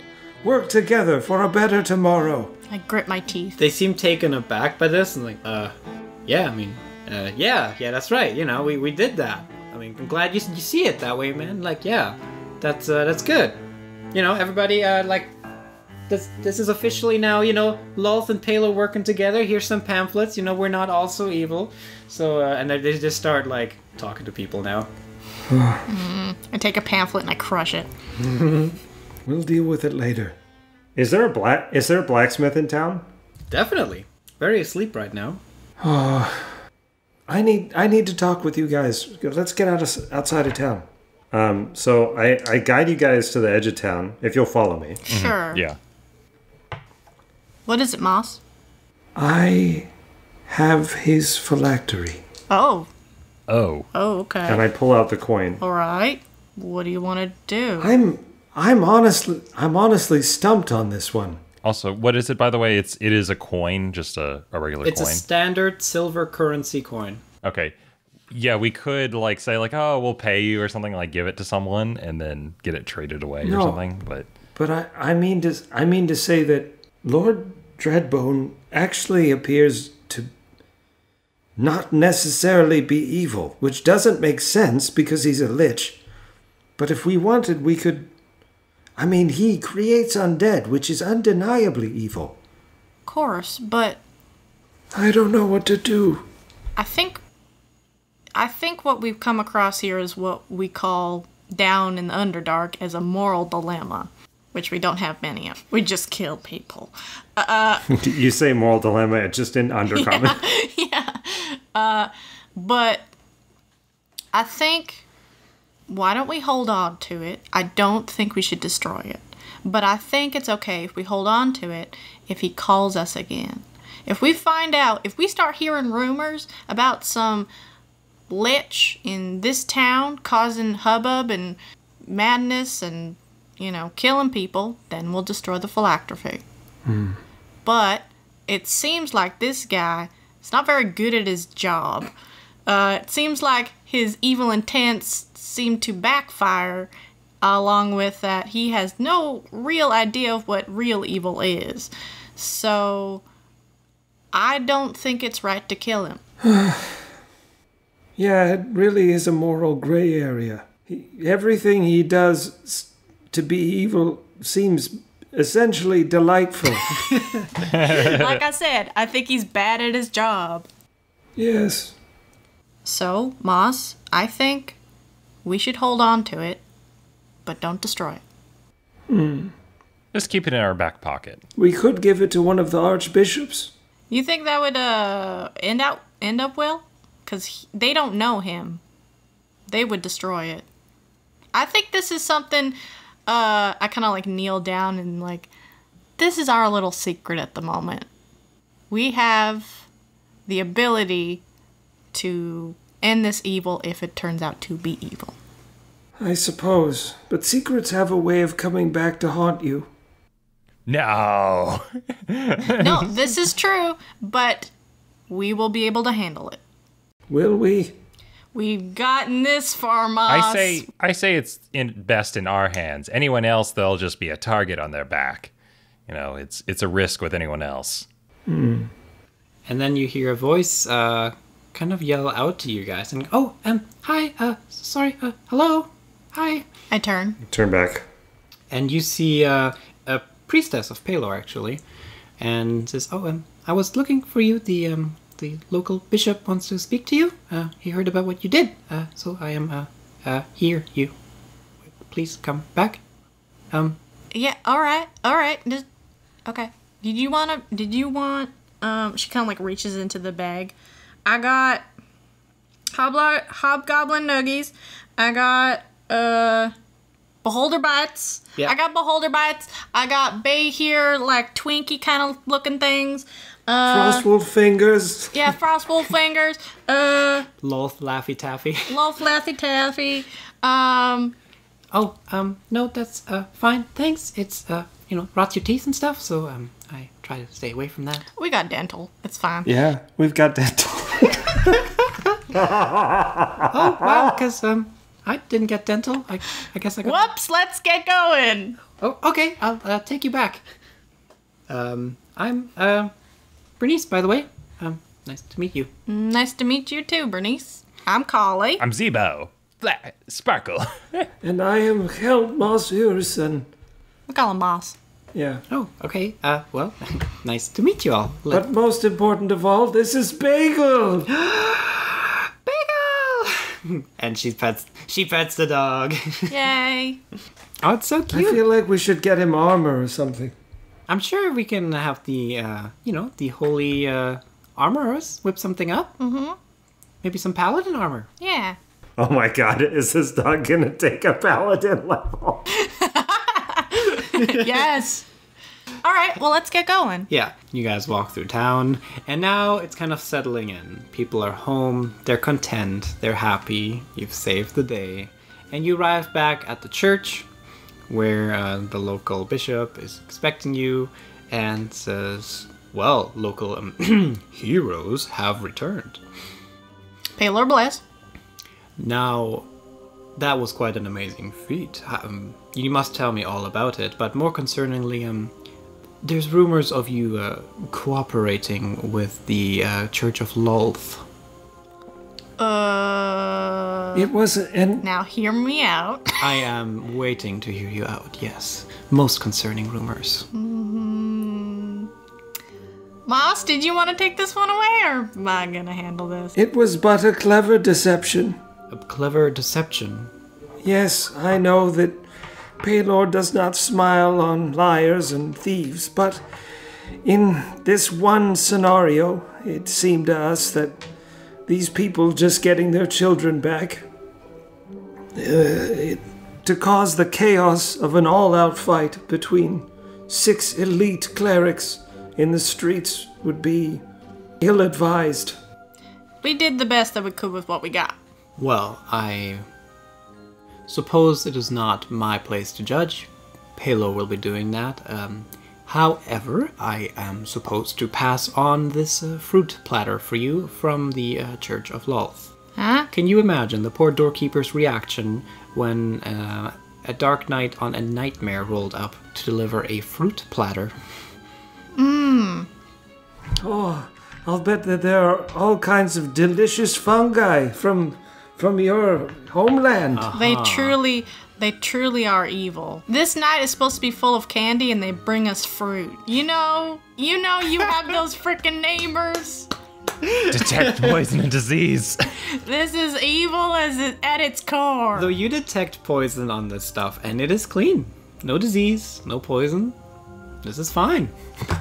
work together for a better tomorrow. I grit my teeth. They seem taken aback by this and like, yeah, I mean, yeah, that's right. You know, we did that. I mean, I'm glad you see it that way, man. Like, yeah, that's good. You know, everybody, like, this is officially now, you know, Lolth and Pelor working together. Here's some pamphlets. You know, we're not all so evil. So, and they just start, like, talking to people now. I take a pamphlet and I crush it. We'll deal with it later. Is there a blacksmith in town? Definitely. Very asleep right now. Oh, I need to talk with you guys. Let's get outside of town. So I guide you guys to the edge of town if you'll follow me. Sure. Mm-hmm. Yeah. What is it, Moss? I have his phylactery. Oh. Oh. Oh, okay. And I pull out the coin. All right. What do you want to do? I'm honestly stumped on this one. Also, what is it, by the way? It is a coin, just a regular coin. It's a standard silver currency coin. Okay. Yeah, we could like say like, oh, we'll pay you or something, like give it to someone and then get it traded away or something. But I mean to say that Lord Dreadbone actually appears to not necessarily be evil, which doesn't make sense because he's a lich. But if we wanted, we could. I mean, he creates undead, which is undeniably evil. Of course, but... I don't know what to do. I think what we've come across here is what we call down in the Underdark as a moral dilemma, which we don't have many of. We just kill people. You say moral dilemma, just in Undercommon. Yeah. But I think... Why don't we hold on to it? I don't think we should destroy it. But I think it's okay if we hold on to it if he calls us again. If we find out, if we start hearing rumors about some lich in this town causing hubbub and madness and, you know, killing people, then we'll destroy the phylactery. Mm. But it seems like this guy is not very good at his job. It seems like his evil intents seem to backfire, along with that he has no real idea of what real evil is. So, I don't think it's right to kill him. Yeah, it really is a moral gray area. Everything he does to be evil seems essentially delightful. Like I said, I think he's bad at his job. Yes. So, Moss, I think we should hold on to it, but don't destroy it. Hmm. Just keep it in our back pocket. We could give it to one of the archbishops. You think that would end up well? Because they don't know him. They would destroy it. I think this is something... I kind of like kneel down and like... This is our little secret at the moment. We have the ability to end this evil if it turns out to be evil. I suppose, but secrets have a way of coming back to haunt you. No. No, this is true, but we will be able to handle it. Will we? We've gotten this far, Moss. I say it's best in our hands. Anyone else, they'll just be a target on their back. You know, it's a risk with anyone else. Mm. And then you hear a voice, kind of yell out to you guys and oh, hi, sorry, hello, hi. I turn. Turn back. And you see a priestess of Pelor, actually, and says, oh, I was looking for you, the the local bishop wants to speak to you. He heard about what you did, so I am here. You please come back. Yeah, all right. Just, okay. She kind of like reaches into the bag. I got hobgoblin nuggies. I got beholder bites. Yeah. I got bay here, like Twinkie kind of looking things. Frostwolf fingers. Yeah, frostwolf fingers. Lolth Laffy Taffy. Oh, no, that's fine. Thanks. It's you know, rots your teeth and stuff, so I try to stay away from that. We got dental. It's fine. Yeah, we've got dental. Oh, wow, because I didn't get dental. I guess I got... Whoops, let's get going. Oh, okay, I'll take you back. I'm Bernice, by the way. Nice to meet you. Nice to meet you too, Bernice. I'm Collie. I'm Zeebo Fla-Sparkle. And I am Held Moss. We call him Moss. Yeah. Oh, okay. Well, nice to meet you all. But most important of all, this is Bagel. And she pets the dog. Yay. Oh, it's so cute. I feel like we should get him armor or something. I'm sure we can have the, you know, the holy armorers whip something up. Mm-hmm. Maybe some paladin armor. Yeah. Oh my god, is this dog going to take a paladin level? Yes. All right, well, let's get going. Yeah, you guys walk through town, and now it's kind of settling in. People are home, they're content, they're happy, you've saved the day. And you arrive back at the church, where the local bishop is expecting you, and says, well, local heroes have returned. Pelor bless. Now, that was quite an amazing feat. You must tell me all about it, but more concerningly, there's rumors of you cooperating with the Church of Lolth. It wasn't. Now hear me out. I am waiting to hear you out. Yes, most concerning rumors. Mm-hmm. Moss, did you want to take this one away, or am I gonna handle this? It was but a clever deception. A clever deception. Yes, I know that. Pelor does not smile on liars and thieves, but in this one scenario, it seemed to us that these people just getting their children back to cause the chaos of an all-out fight between 6 elite clerics in the streets would be ill-advised. We did the best that we could with what we got. Well, I... suppose it is not my place to judge. Pelor will be doing that. However, I am supposed to pass on this fruit platter for you from the Church of Lolth. Huh? Can you imagine the poor doorkeeper's reaction when a dark knight on a nightmare rolled up to deliver a fruit platter? Mmm. Oh, I'll bet that there are all kinds of delicious fungi from your homeland. Uh-huh. They truly are evil. This night is supposed to be full of candy and they bring us fruit. You know you have those frickin' neighbors. Detect poison and disease. This is evil at its core. Though you detect poison on this stuff and it is clean. No disease, no poison. This is fine.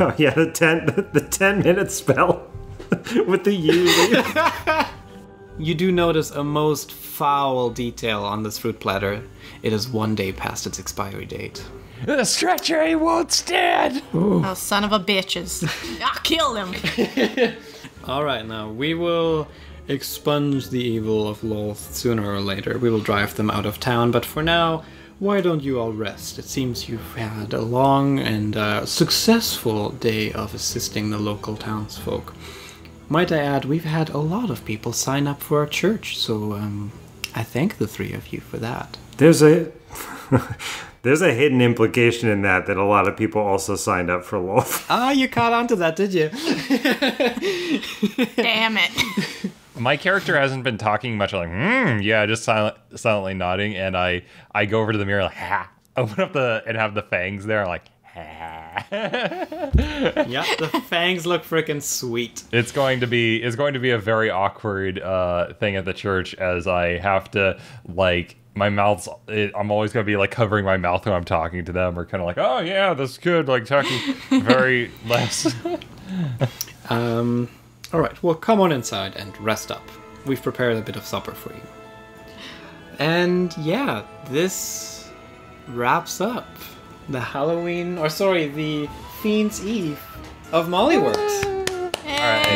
Oh yeah, the 10-minute spell with the U. You do notice a most foul detail on this fruit platter. It is 1 day past its expiry date. The stretcher won't stand! Ooh. Oh, son of a bitches. I'll kill him! Alright, now, we will expunge the evil of Lolth sooner or later. We will drive them out of town, but for now, why don't you all rest? It seems you've had a long and successful day of assisting the local townsfolk. Might I add, we've had a lot of people sign up for our church, so I thank the three of you for that. There's a hidden implication in that a lot of people also signed up for Lolth. Ah, you caught on to that, did you? Damn it. My character hasn't been talking much. I'm like, yeah, just silently nodding, and I go over to the mirror like, ha. Open up and have the fangs there, like, ha. Yeah, the fangs look freaking sweet. It's going to be a very awkward thing at the church, as I have to like I'm always going to be like covering my mouth when I'm talking to them, or kind of like, oh yeah, that's good, like talking very less. All right, well, come on inside and rest up. We've prepared a bit of supper for you. And yeah, this wraps up the Halloween, or sorry, the Fiend's Eve of Mollyworks. Hey. All right,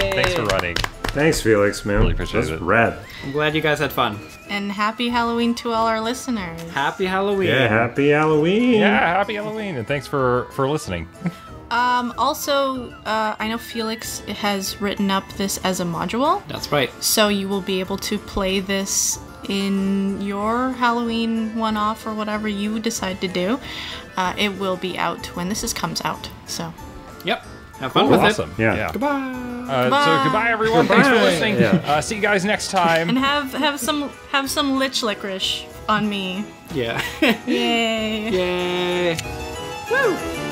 thank you. Thanks for running. Thanks, Felix, man. Really appreciate it. Rad. I'm glad you guys had fun. And happy Halloween to all our listeners. Happy Halloween. Yeah, happy Halloween. Yeah, happy Halloween, and thanks for listening. Also, I know Felix has written up this as a module. That's right. So you will be able to play this in your Halloween one-off or whatever you decide to do. It will be out when this comes out. So. Yep. Have fun with it. Yeah. Goodbye. Goodbye. So goodbye, everyone. Thanks for listening. Yeah. See you guys next time. And have some lich licorice on me. Yeah. Yay. Yay. Woo.